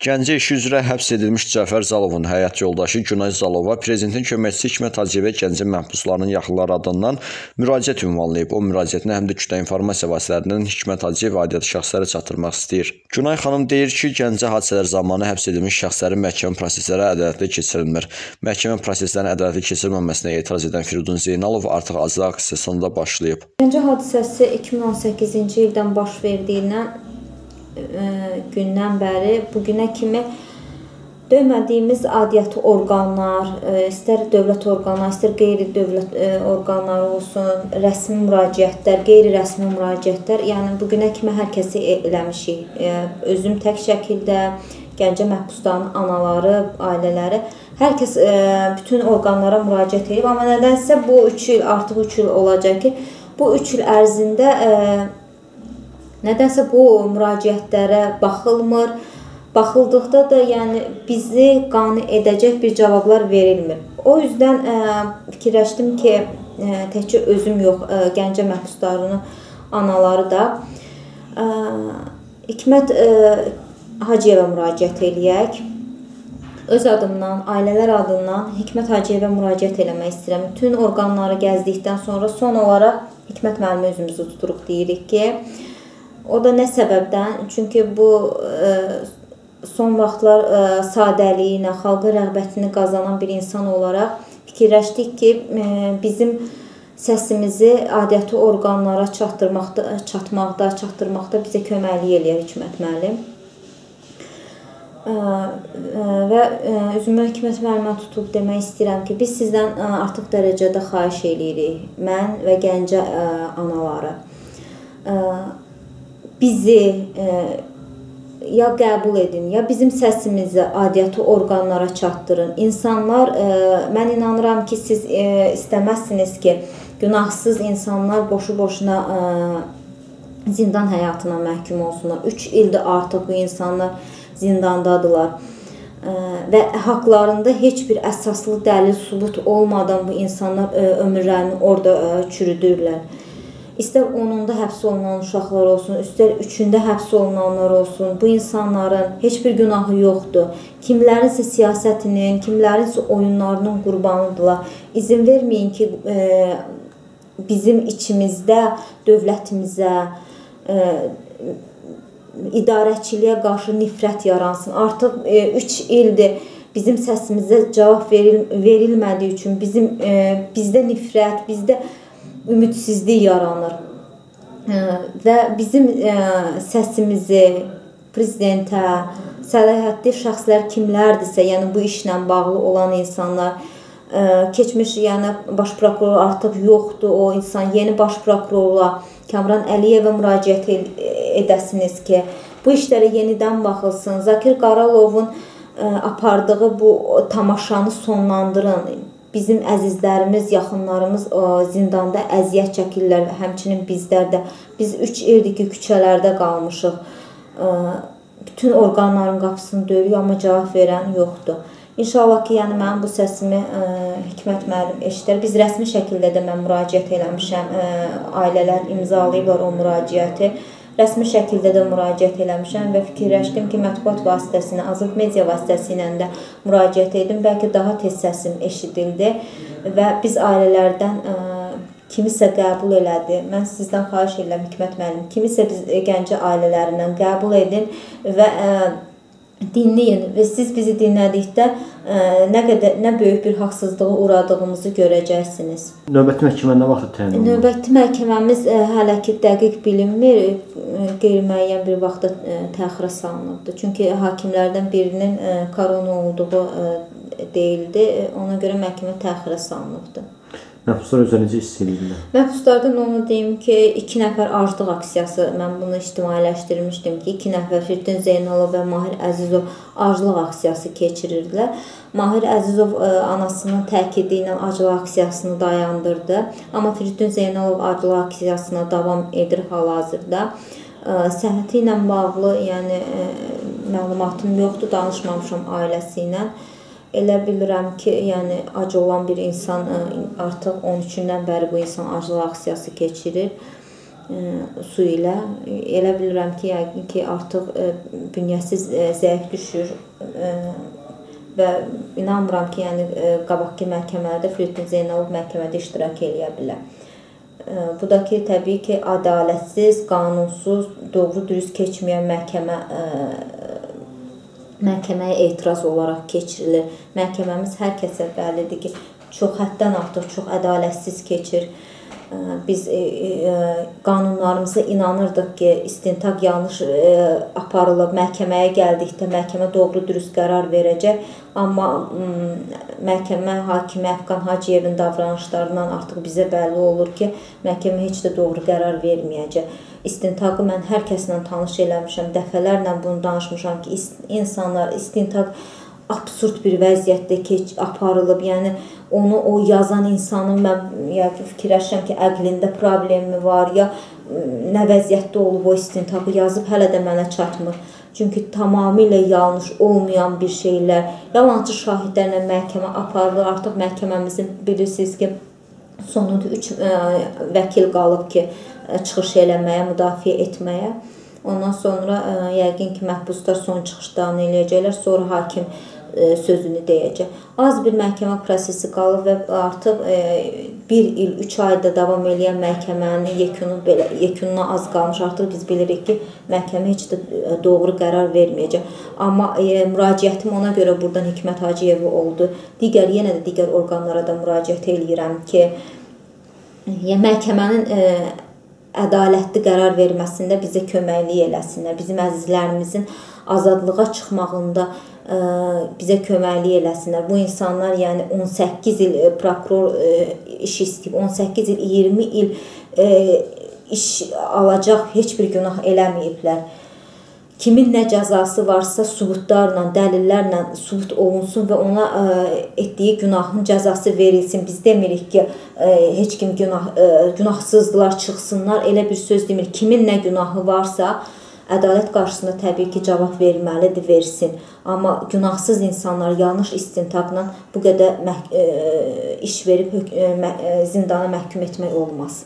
Gəncə işi üzrə həbs edilmiş Cəfər Zalovun həyat yoldaşı Günay Zalova Prezidentin köməkçisi Hikmət Hacıyev Gəncə məhbuslarının yaxınları adından müraciət ünvanlayıb. O müraciətini həm də kütlə informasiya vasitələrindən Hikmət Hacıyev aidiyyatı şəxslərə çatdırmaq istəyir. Günay xanım deyir ki, Gəncə hadisələr zamanı həbs edilmiş şəxslərin məhkəmə prosesləri ədalətli keçirilmir. Məhkəmə proseslərinin ədalətli keçirilməməsinə etiraz edən Firudun Zeynalov artıq azadlıq sessiyasında başlayıb. Gəncə hadisəsi 2018-ci ildən baş verdiyindən gündən bəri bugünə kimi döymədiyimiz adiyyatı orqanlar, istər dövlət orqanları, istər qeyri-dövlət orqanları olsun, rəsmi müraciətlər, qeyri-rəsmi müraciətlər, yəni bugünə kimi hər kəsi eləmişik. Özüm tək şəkildə, Gəncə məhbuslarının anaları, ailələri, hər kəs bütün orqanlara müraciət edib, amma nədənsə bu 3 il, artıq 3 il olacaq ki, bu 3 il ərzində nədənsə bu müraciətlərə baxılmır, baxıldıqda da yəni bizi qane edəcək bir cavablar verilmir. O yüzdən fikirləşdim ki, təkcə özüm yox, Gəncə məhbuslarının anaları da Hikmət Hacıyevə müraciət eləyək. Öz adımdan, ailələr adından Hikmət Hacıyevə müraciət eləmək istəyirəm. Bütün orqanları gəzdikdən sonra son olaraq Hikmət müəllimə özümüzü tuturuq deyirik ki, o da nə səbəbdən? Çünki bu son vaxtlar sadəliyinə, xalqın rəğbətini qazanan bir insan olaraq fikirləşdik ki, bizim səsimizi adiyyatı orqanlara çatdırmaqda bizə köməklik eləyər Hikmət müəllim. Və üzümə Hikmət müəllimə tutub demək istəyirəm ki, biz sizdən artıq dərəcədə xahiş eləyirik, mən və Gəncə anaları. Bizi ya qəbul edin, ya bizim səsimizi adiyyatı orqanlara çatdırın. İnsanlar, mən inanıram ki, siz istəməzsiniz ki, günahsız insanlar boşu-boşuna zindan həyatına məhkum olsunlar. 3 ildir artıq bu insanlar zindandadırlar və haqlarında heç bir əsaslı dəlil, sübut olmadan bu insanlar ömürlərini orada çürüdürlər. İstər 10-da həbs olunan uşaqlar olsun, istər 3-də həbs olunanlar olsun, bu insanların heç bir günahı yoxdur. Kimlərinsə siyasətinin, kimlərinsə oyunlarının qurbanıdırlar. İzin verməyin ki, bizim içimizdə dövlətimizə, idarəçiliyə qarşı nifrət yaransın. Artıq 3 ildir bizim səsimizə cavab verilmədiyi üçün bizdə nifrət, bizdə ümidsizlik yaranır və bizim səsimizi prezidentə, səlahiyyətli şəxslər kimlərdirsə, yəni bu işlə bağlı olan insanlar, keçmiş baş prokuror artıq yoxdur o insan, yeni baş prokurorla Kamran Əliyevə müraciət edəsiniz ki, bu işlərə yenidən baxılsın, Zakir Qaralovun apardığı bu tamaşanı sonlandırın. Bizim əzizlərimiz, yaxınlarımız zindanda əziyyət çəkirlər, həmçinin bizlər də. Biz 3 ildir ki, küçələrdə qalmışıq. Bütün orqanların qapısını döyürük, amma cavab verən yoxdur. İnşallah ki, yəni mənim bu səsimi Hikmət müəllim eşidər. Biz rəsmi şəkildə də mən müraciət eləmişəm, ailələr imzalayıblar o müraciəti. Rəsmi şəkildə də müraciət eləmişəm və fikirləşdim ki, mətbuat vasitəsilə, azad media vasitəsilə də müraciət edim. Bəlkə daha tez səsim eşidildi və biz ailələrdən kimisə qəbul elədi. Mən sizdən xahiş edirəm Hikmət müəllim, kimisə biz Gəncə ailələrindən qəbul edin və dinləyin və siz bizi dinlədikdə nə böyük bir haqsızlığa uğradığımızı görəcəksiniz. Növbəti məhkəmə nə vaxt təyin olunur? Növbəti məhkəməmiz hələ ki dəqiq bilinmir, qeyri-müəyyən bir vaxtda təxirə salınıbdır. Çünki hakimlərdən birinin korona olduğu deyildi, ona görə məhkəmə təxirə salınıbdır. Məhbuslar özü necə hiss edirlər? Məhbuslardan onu deyim ki, 2 nəfər artıq aksiyası, mən bunu ictimailəşdirmişdim ki, 2 nəfər Firudun Zeynalov və Mahir Azizov aclıq aksiyası keçirirdilər. Mahir Azizov anasının təkidi ilə aclıq aksiyasını dayandırdı, amma Firudun Zeynalov aclıq aksiyasına davam edir hal-hazırda. Səhhəti ilə bağlı, yəni məlumatım yoxdur, danışmamışam ailəsi ilə. Elə bilirəm ki, yəni acı olan bir insan artıq 13-dən bəri bu insan aclıq aksiyası keçirir. su ilə. Elə bilirəm ki, yəqin ki, artıq bünyəsi zəif düşür və inanmıram ki, yəni qabaqki məhkəmələrdə Firudun Zeynalov məhkəmədə iştirak eləyə bilər. Bu da ki, təbii ki, ədalətsiz, qanunsuz, doğru-dürüst keçməyən məhkəməyə etiraz olaraq keçirilir. Məhkəməmiz hər kəsə bəllidir ki, çox həddən artıq çox ədalətsiz keçir. Biz qanunlarımıza inanırdıq ki, istintaq yanlış aparılıb, məhkəməyə gəldikdə məhkəmə doğru-dürüst qərar verəcək. Amma məhkəmə hakimi Əfqan Hacıyevin davranışlarından artıq bizə bəlli olur ki, məhkəmə heç də doğru qərar verməyəcək. İstintaqı mən hər kəslə tanış eləmişəm, dəfələrlə bunu danışmışam ki, insanlar istintaq absurd bir vəziyyətdə aparılıb, yəni onu o yazan insanın mən fikirləşirəm ki, əqlində problemi var ya nə vəziyyətdə olub o istintaqı yazıb hələ də mənə çatmır. Çünki tamamilə yanlış olmayan bir şeylər, yalancı şahidlərlə məhkəmə aparılır. Artıq məhkəməmizin bilirsiniz ki, sonunda 3 vəkil qalıb ki, çıxış eləməyə, müdafiə etməyə. Ondan sonra yəqin ki, məhbuslar son çıxışlarını eləyəcəklər, sonra hakim sözünü deyəcək. Az bir məhkəmə prosesi qalır və artıq 1 il 3 ayda davam eləyən məhkəmənin yekununa az qalmış. Artıq biz bilirik ki, məhkəmə heç də doğru qərar verməyəcək. Amma müraciətim ona görə buradan Hikmət Hacıyeva oldu. Yenə də digər orqanlara da müraciət eləyirəm ki, məhkəmənin ədalətli qərar verməsində bizə köməklik eləsinlər, bizim əzizlərimizin azadlığa çıxmağında bizə köməklik eləsinlər. Bu insanlar yəni 18 il prokuror işi istəyib, 18 il, 20 il iş alacaq, heç bir günah eləməyiblər. Kimin nə cəzası varsa sübutlarla, dəlillərlə sübut olunsun və ona etdiyi günahın cəzası verilsin. Biz demirik ki, heç kim günahsızdılar, çıxsınlar, elə bir söz demirik. Kimin nə günahı varsa ədalət qarşısında təbii ki, cavab verməlidir, versin. Amma günahsız insanlar yanlış istintaqla bu qədər iş verib zindana məhkum etmək olmaz.